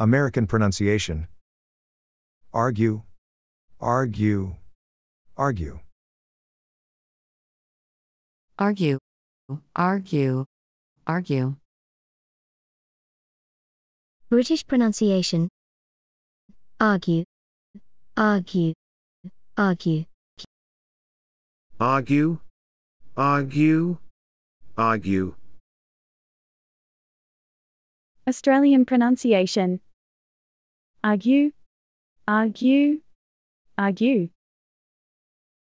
American pronunciation. Argue, argue, argue. Argue, argue, argue. British pronunciation. Argue, argue, argue. Argue, argue, argue. Australian pronunciation. Argue, argue, argue.